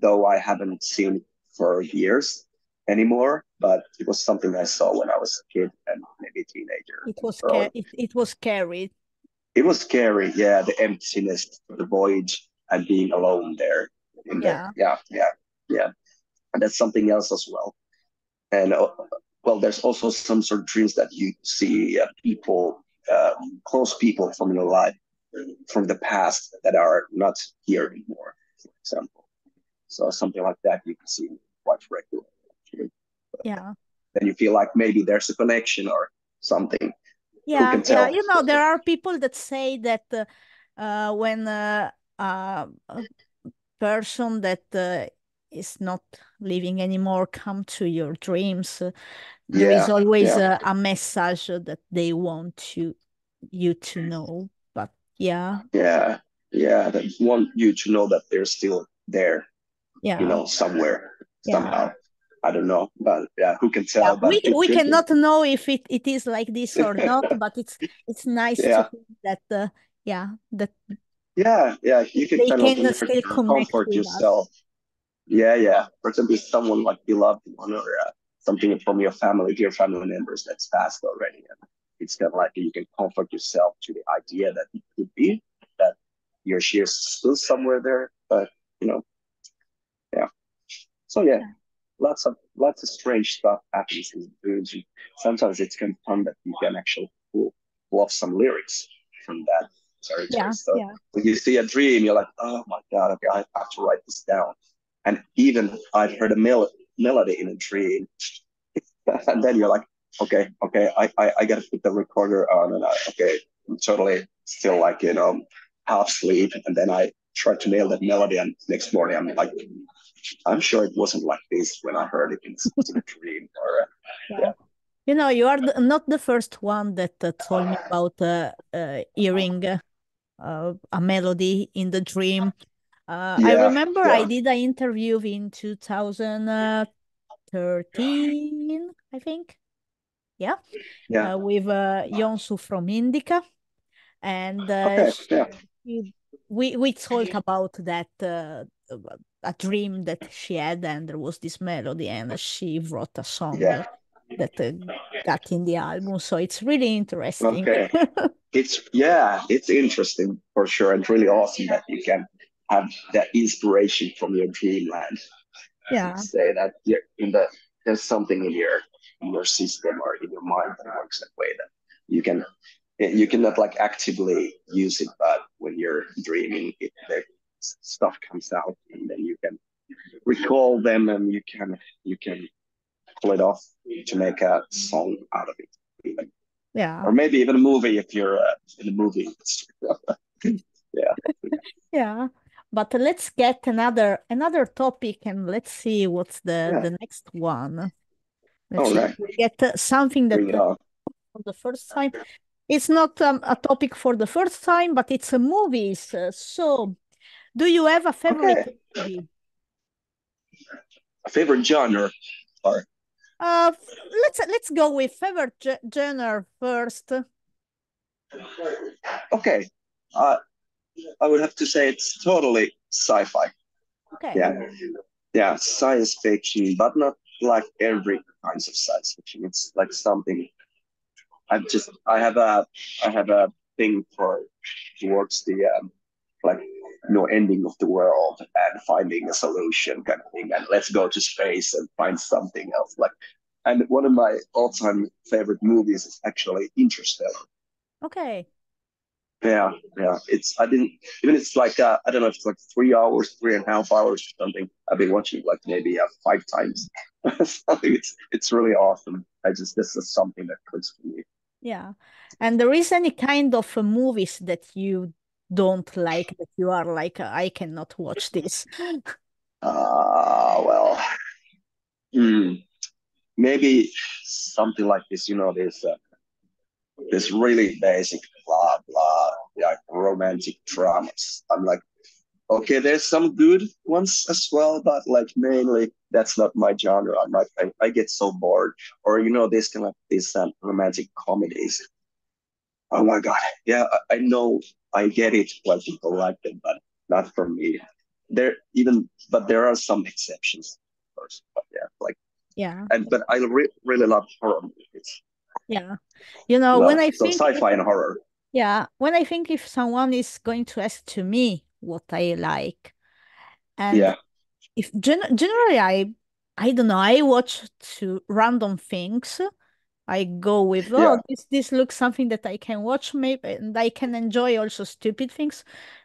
though I haven't seen for years. anymore, but it was something I saw when I was a kid and maybe a teenager. It was scary. It was scary, yeah. The emptiness, the voyage, and being alone there. Yeah. And that's something else as well. And well, there's also some sort of dreams that you see people, close people from your life, from the past that are not here anymore, for example. So something like that you can see quite regularly. Actually. Yeah. Then you feel like maybe there's a connection or something. Yeah. You know, there are people that say that when a person that is not living anymore come to your dreams, there is always a message that they want you to know. But they want you to know that they're still there. Yeah, you know, somewhere, somehow. I don't know, but who can tell? Yeah, but we cannot know if it is like this or not, but it's nice to think that you can still comfort yourself. Us. Yeah. For example, someone like beloved one or something from your family, dear family members that's passed already, and it's kind of like you can comfort yourself to the idea that it could be that your she is still somewhere there, but you know, So lots of strange stuff happens in dreams. Sometimes it's kind of fun that you can actually pull off some lyrics from that. When you see a dream, you're like, oh my god, okay, I have to write this down. And even I've heard a melody in a dream, and then you're like, okay, I gotta put the recorder on, and I'm totally still like, you know, half asleep, and then I try to nail that melody, and next morning I'm like, I'm sure it wasn't like this when I heard it in a dream. You know, you are not the first one that told me about hearing a melody in the dream. I remember I did an interview in 2013, I think. Yeah. With Yonsu from Indica, and we talked about that. A dream that she had, and there was this melody, and she wrote a song that got in the album. So it's really interesting. Okay. It's interesting for sure, and really awesome that you can have that inspiration from your dreamland. Yeah, say that there's something in your system or in your mind that works that way that you cannot like actively use it, but when you're dreaming, stuff comes out, and then you can recall them, and you can pull it off to make a song out of it, even. Yeah, or maybe even a movie if you're in a movie. But let's get another topic, and let's see what's the next one. Get something that for the first time. It's not a topic for the first time, but it's a movies. So. Do you have a favorite movie? A favorite genre? Or... let's go with favorite genre first. Okay. I would have to say it's totally sci-fi. Okay. Yeah, science fiction, but not like every kind of science fiction. It's like something I have a thing towards the ending of the world and finding a solution kind of thing, and let's go to space and find something else. And one of my all-time favorite movies is actually Interstellar. Okay. Yeah. I don't know if it's like 3 hours, 3.5 hours or something. I've been watching it like maybe 5 times. It's really awesome. This is something that clicks for me. Yeah, and there is any kind of movies that you don't like that you are like, I cannot watch this? Maybe something like this, you know, this really basic blah blah, like romantic dramas. I'm like, okay, there's some good ones as well, but like mainly that's not my genre. I'm like, I get so bored. Or you know, this kind of these romantic comedies. Oh my god, yeah, I know, I get it why people like them, but not for me. There are some exceptions, of course. But yeah, like Yeah. And but I really love horror movies. Yeah. You know, love, when I think sci-fi and horror. Yeah. When I think if someone is going to ask to me what I like, and yeah, if generally I don't know, I watch two random things. I go with, oh, yeah, this looks something that I can watch maybe, and I can enjoy also stupid things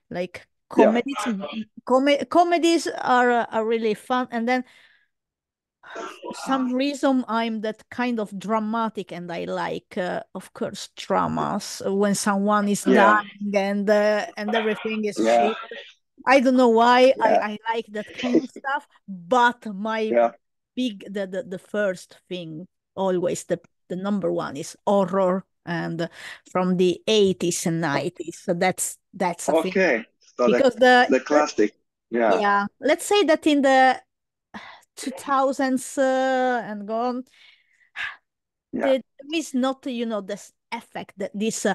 like comedies. Yeah. Comedies are really fun. And then for some reason I'm that kind of dramatic, and I like, of course, dramas when someone is yeah, dying and everything is yeah, shit. I don't know why, yeah, I like that kind of stuff, but my yeah, the first thing always, the number one is horror, and from the 80s and 90s. So that's a okay thing. So because the classic, yeah, yeah. Let's say that in the 2000s and gone, yeah, there is not, you know, this effect, that this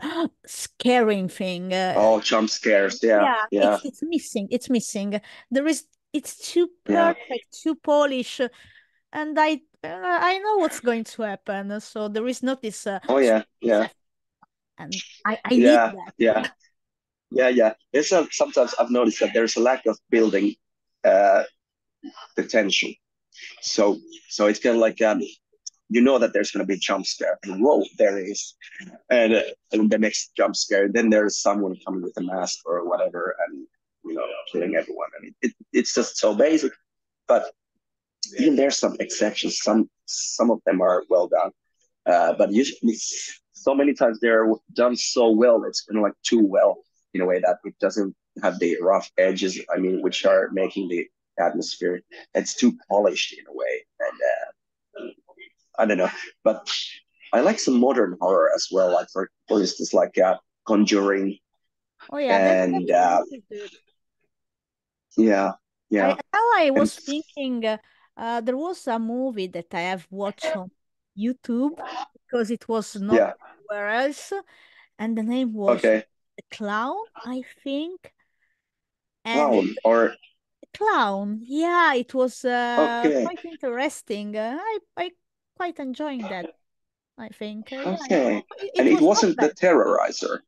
scaring thing. Oh, jump scares! Yeah, yeah, yeah. It's missing. It's missing. There is. It's too perfect, yeah, too polished, and I know what's going to happen. So there is not this. Oh yeah, yeah. And I need yeah, that. Yeah. Yeah, yeah. It's a, sometimes I've noticed that there's a lack of building the tension. So it's kind of like, you know that there's going to be a jump scare. And whoa, there is. And the next jump scare, then there's someone coming with a mask or whatever and, you know, killing everyone. And it's just so basic. But even there's some exceptions. Some of them are well done. But usually, so many times they're done so well, it's kind of like too well, in a way that it doesn't have the rough edges, I mean, which are making the atmosphere. It's too polished in a way. And I don't know. But I like some modern horror as well. Like, for instance, like Conjuring. Oh, yeah. And yeah, yeah. I was thinking there was a movie that I have watched on YouTube because it was not yeah, anywhere else. And the name was... Okay. The Clown, I think. And Clown, or Clown, yeah, it was okay, quite interesting. I quite enjoying that, I think. Okay, yeah, and it wasn't the Terrorizer,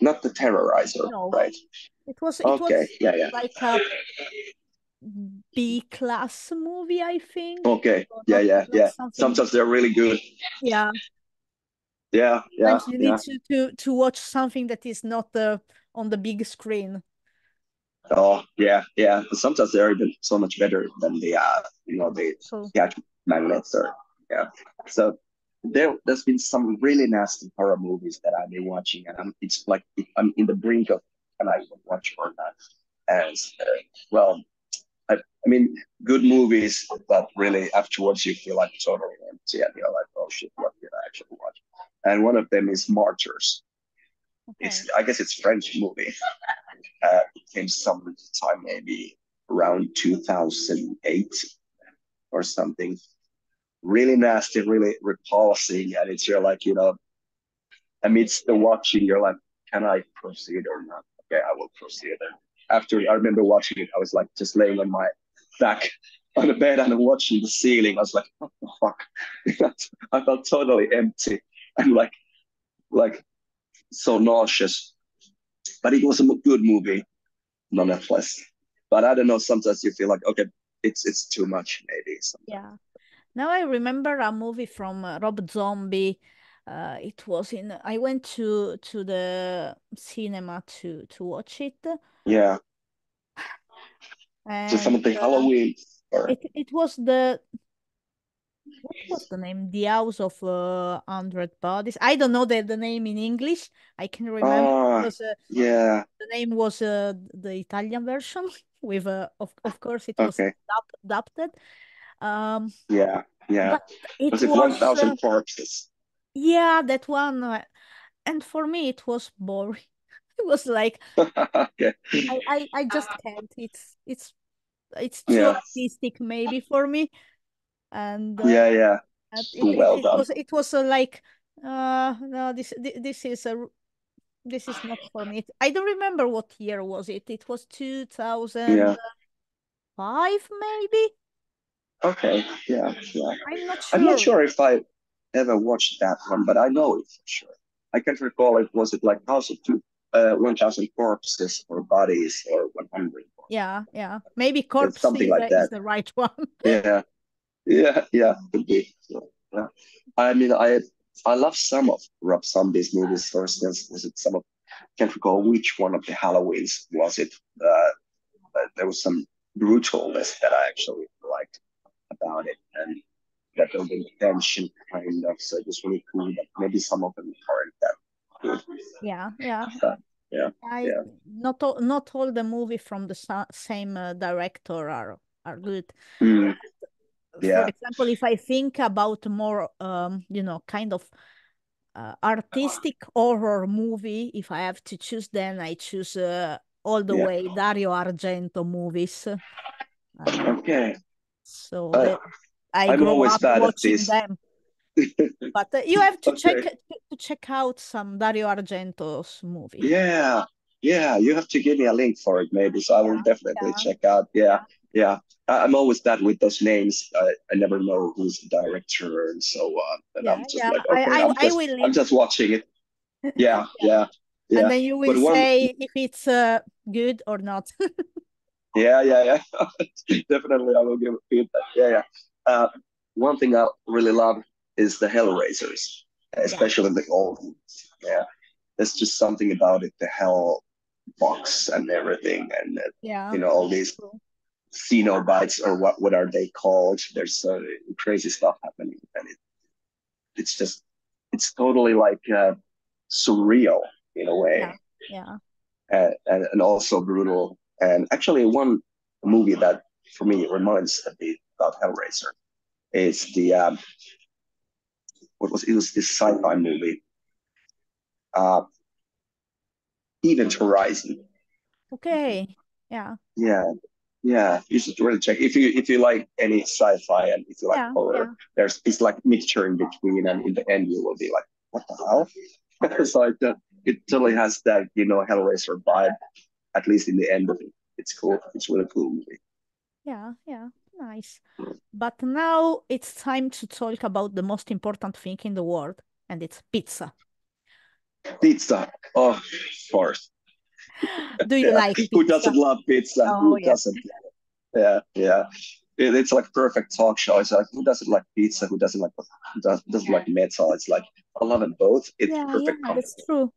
not the Terrorizer, no, right? It was, okay, it was yeah, yeah, like a B-class movie, I think. Okay, so yeah, yeah, yeah. Something... Sometimes they're really good. Yeah. Yeah, yeah. Sometimes you yeah, need to watch something that is not on the big screen. Oh yeah, yeah. Sometimes they're even so much better than the you know, the catch magnets or yeah. So there's been some really nasty horror movies that I've been watching, and it's like I'm in the brink of can I watch or not. And well, I mean, good movies, but really afterwards you feel like totally empty, and you're like, oh shit, what did I actually watch? And one of them is Martyrs. Okay. I guess it's a French movie. It came sometime maybe around 2008 or something. Really nasty, really repulsing. And it's you're like, you know, amidst the watching, you're like, can I proceed or not? Okay, I will proceed. After I remember watching it, I was like just laying on my back on the bed and watching the ceiling. I was like, what the fuck? I felt totally empty and like so nauseous. But it was a good movie, nonetheless. But I don't know. Sometimes you feel like, okay, it's too much, maybe. Sometimes. Yeah. Now I remember a movie from Rob Zombie. It was in. I went to the cinema to watch it. Yeah. And, so something Halloween. Or... It was the. What was the name? The House of 100 Bodies. I don't know the name in English. I can remember because yeah, the name was the Italian version. With of course it was okay, adapted. Yeah, yeah. It was 1,000 corpses. Yeah, that one. And for me, it was boring. It was like, okay. I just can't. It's too yeah, artistic, maybe for me. And yeah, yeah. Well done. It was like, no, this is not for me. I don't remember what year was it. It was 2005, yeah, maybe. Okay, yeah. I'm not sure if I ever watched that one, but I know it for sure. I can't recall it. Was it like House of 1,000 Corpses or Bodies or 100? Yeah. Maybe Corpses is the right one. Yeah. Could be. So, yeah. I mean, I love some of Rob Zombie's movies. For instance, was it some of? Can't recall which one of the Halloweens was it. There was some brutalness that I actually liked about it, and that building tension kind of. So it was really cool. But maybe some of them aren't that good. Yeah. Yeah. Not all the movie from the same director are good. Mm. Yeah. For example, if I think about more, kind of artistic horror movie, if I have to choose, then I choose all the way Dario Argento movies. Okay. So I'm always bad at this. Them. But you have to check out some Dario Argento's movie. Yeah. You have to give me a link for it, maybe. So I will definitely check out. Yeah. I'm always bad with those names. I never know who's the director and so on. And I'm just like, okay, I'm just watching it. Yeah. And then you will say if it's good or not. Yeah. Definitely, I will give feedback. Yeah. One thing I really love is the Hellraisers, especially the old ones. Yeah. There's just something about it, the hell box and everything. And, all these Cenobites or what are they called? There's crazy stuff happening, and it's totally like surreal in a way, and also brutal. And actually, one movie that for me reminds a bit about Hellraiser is the it was this sci-fi movie, Event Horizon. Okay. Yeah. Yeah, you should really check if you like any sci-fi and if you like horror. Yeah. It's like mixture in between, and in the end you will be like, what the hell? It's like it totally has that Hellraiser vibe. At least in the end of it, it's cool. It's really cool movie. Yeah, nice. But now it's time to talk about the most important thing in the world, and it's pizza. Pizza, of course. Do you like pizza? Who doesn't love pizza? Who doesn't? Yeah. It's like perfect talk show. It's like, who doesn't like pizza? Who doesn't like like metal? It's like, I love it both. It's perfect. Yeah, that's true.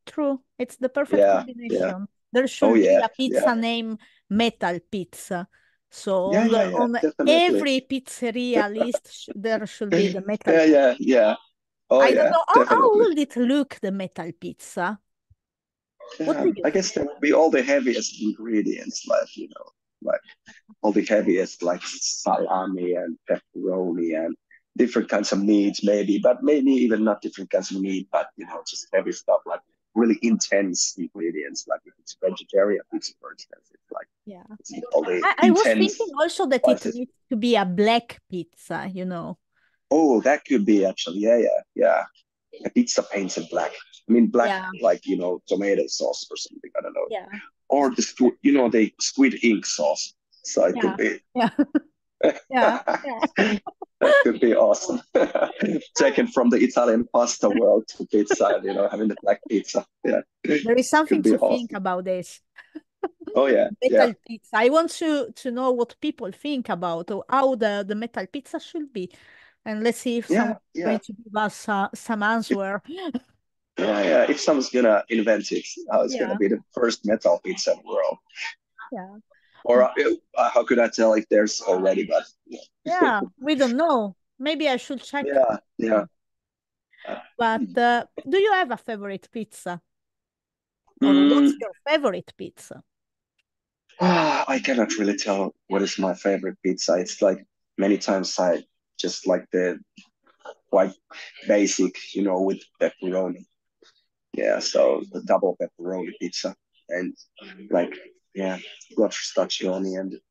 It's the perfect combination. Yeah. There should be a pizza named Metal Pizza. So on every pizzeria list, there should be the Metal Pizza. Yeah. Oh, I don't know. How would it look, the Metal Pizza? Yeah, I guess there will be all the heaviest ingredients, like salami and pepperoni and different kinds of meat, maybe even not different kinds of meat, but just heavy stuff, like really intense ingredients. Like if it's vegetarian pizza, for instance, it's like I was thinking also that it needs to be a black pizza, Oh, that could be actually, yeah. A pizza painted black. I mean, black, tomato sauce or something. I don't know. Yeah. Or the squid ink sauce. So it could be. Yeah. That could be awesome. Taken from the Italian pasta world to pizza, having the black pizza. Yeah. There is something to think about this. Oh, yeah. Metal pizza. I want to know what people think about how the metal pizza should be. And let's see if someone's going to give us some answer. Yeah. If someone's going to invent it, how it's going to be the first metal pizza in the world. Yeah. Or how could I tell if there's already, but... Yeah, we don't know. Maybe I should check. Yeah. But do you have a favorite pizza? Or what's your favorite pizza? I cannot really tell what is my favorite pizza. It's like many times I... just like the quite basic, with pepperoni. Yeah, so the double pepperoni pizza and gottrestaccioni and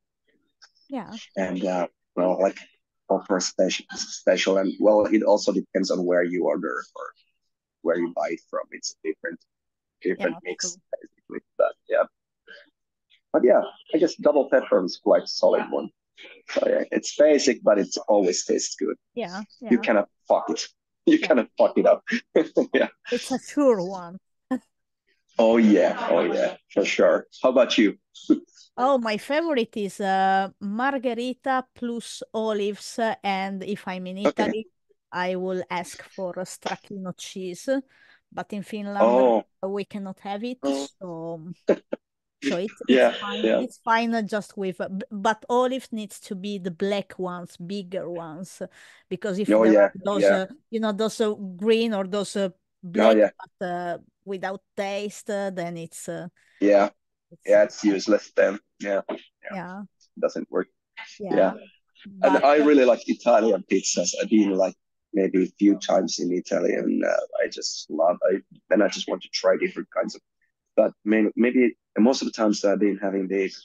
like proper special and it also depends on where you order or where you buy it from. It's different mix basically, but I guess double pepper is quite solid one. So yeah, it's basic, but it always tastes good. Yeah, yeah. You cannot fuck it. You cannot fuck it up. Yeah. It's a sure one. Oh yeah, for sure. How about you? Oh, my favorite is margherita plus olives, and if I'm in Italy, I will ask for a stracchino cheese, but in Finland we cannot have it, so it's fine just with. But olive needs to be the black ones, bigger ones, because if those green or those black but without taste, then it's it's useless then. Yeah, doesn't work. Yeah. But, and I really like Italian pizzas. I've been like maybe a few times in Italy, and I just love it. And I just want to try different kinds of. But maybe most of the times I've been having these.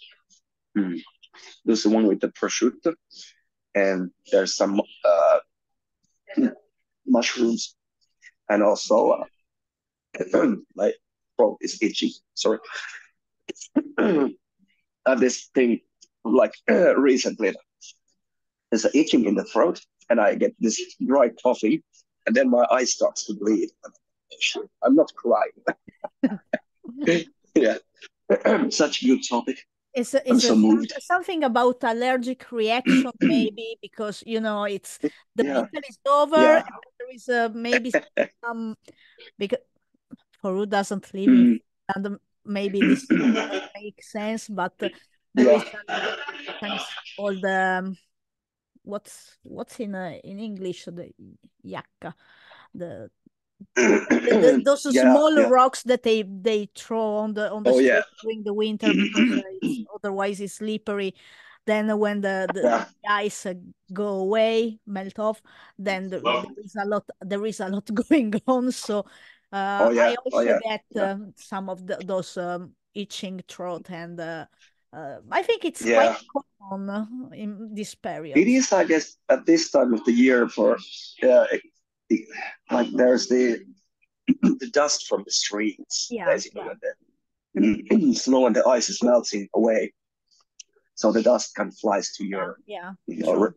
There's the one with the prosciutto, and there's some mushrooms, and also my throat is itchy. Sorry. I have this thing like recently. There's an itching in the throat, and I get this dry coughing, and then my eye starts to bleed. I'm not crying. Yeah, such a good topic. It's something about allergic reaction, maybe, because it's the winter is over. Yeah. And there is maybe because for who doesn't live and maybe this doesn't make sense, but there is all the. What's in English, the Jukka, those small rocks that they throw on the street during the winter, because otherwise it's slippery. Then when the ice go away, melt off, then there is a lot going on. So I also get some of those itching throat, and I think it's quite common in this period. It is, I guess, at this time of the year for like there's the dust from the streets, basically, the snow and the ice is melting away, so the dust can flies to your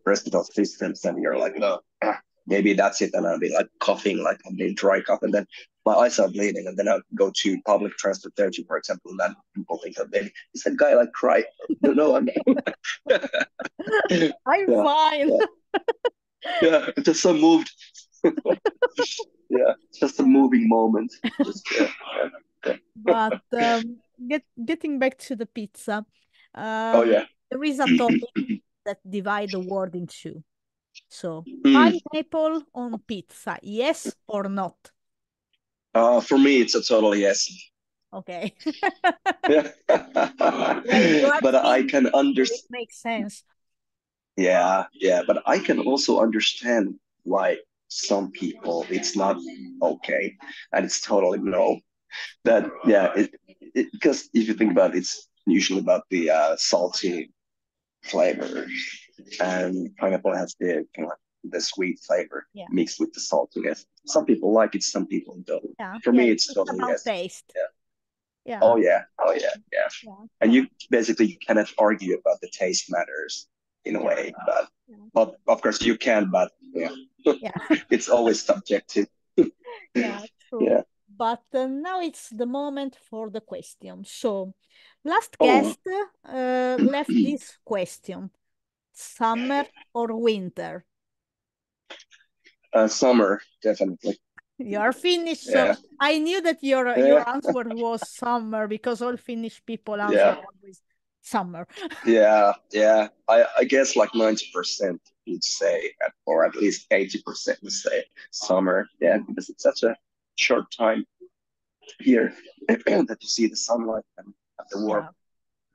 respiratory systems, and you're like, no, maybe that's it, and I'll be like coughing, like I'm being dry cough, and then my eyes are bleeding, and then I go to public transportation, for example, and then people think of it. Is that guy like crying? No, I'm fine. Just so moved. Just a moving moment. But getting back to the pizza, there is a topic that divides the world in two. So, pineapple on pizza, yes or not? For me, it's a total yes. Okay. But I can understand. It makes sense. Yeah, but I can also understand why some people it's not okay, and it's totally no. That because if you think about it, it's usually about the salty flavor, and pineapple has the kind of the sweet flavor mixed with the saltiness. Some people like it, some people don't. For me, it's totally yes. Taste. Yeah. Oh yeah. And you cannot argue about the taste matters in a way, but of course you can. But it's always subjective. True. Yeah. But now it's the moment for the question. So, last guest left this question: summer or winter? Summer, definitely. You're Finnish, so I knew that your answer was summer, because all Finnish people answer always summer. Yeah. I guess like 90% would say, or at least 80% would say summer. Yeah, because it's such a short time here that you see the sunlight and the warmth.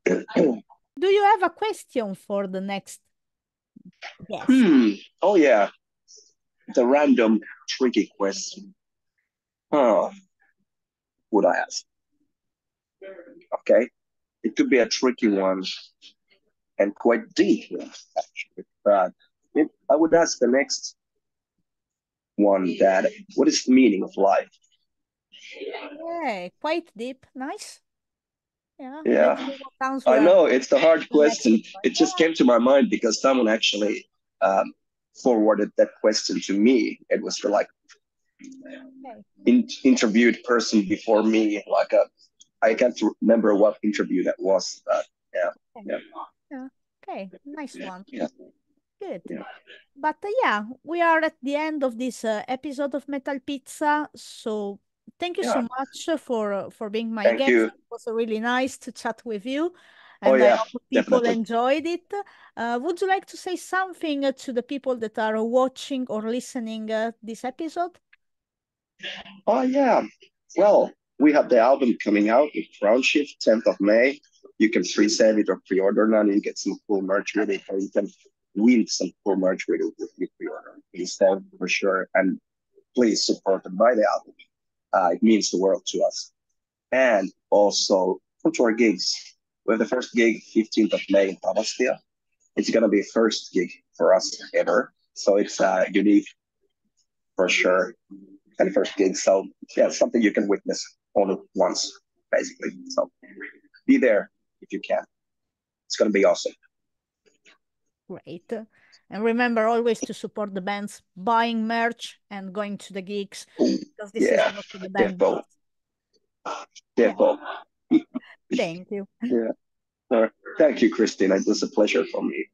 Yeah. Do you have a question for the next guest? Oh yeah. The random tricky question. Would I ask? Okay, it could be a tricky one and quite deep, actually. But I would ask the next one that: what is the meaning of life? Yeah, quite deep. Nice. Yeah. I know, it's the hard question. It just came to my mind because someone actually forwarded that question to me. It was for like interviewed person before me. Like a, I can't remember what interview that was. But yeah. Okay. Yeah. Okay. Nice one. Yeah. Good. Yeah. But yeah, we are at the end of this episode of Metal Pizza. So thank you so much for being my guest. You. It was really nice to chat with you. And I hope people enjoyed it. Would you like to say something to the people that are watching or listening this episode? Oh, yeah. Well, we have the album coming out with Crownshift, 10th of May. You can pre-save it or pre-order now, and you get some cool merch with it. Or you can win some cool merch with it if you pre-order. Please save for sure. And please support and buy the album. It means the world to us. And also, come to our gigs. We have the first gig 15th of May in Tavastia. It's going to be first gig for us ever. So it's unique for sure. And first gig. So yeah, something you can witness only once, basically. So be there if you can. It's going to be awesome. Great. And remember always to support the bands, buying merch and going to the gigs. Because this is not for the band. Yeah. Thank you. Yeah. Thank you, Christine. It was a pleasure for me.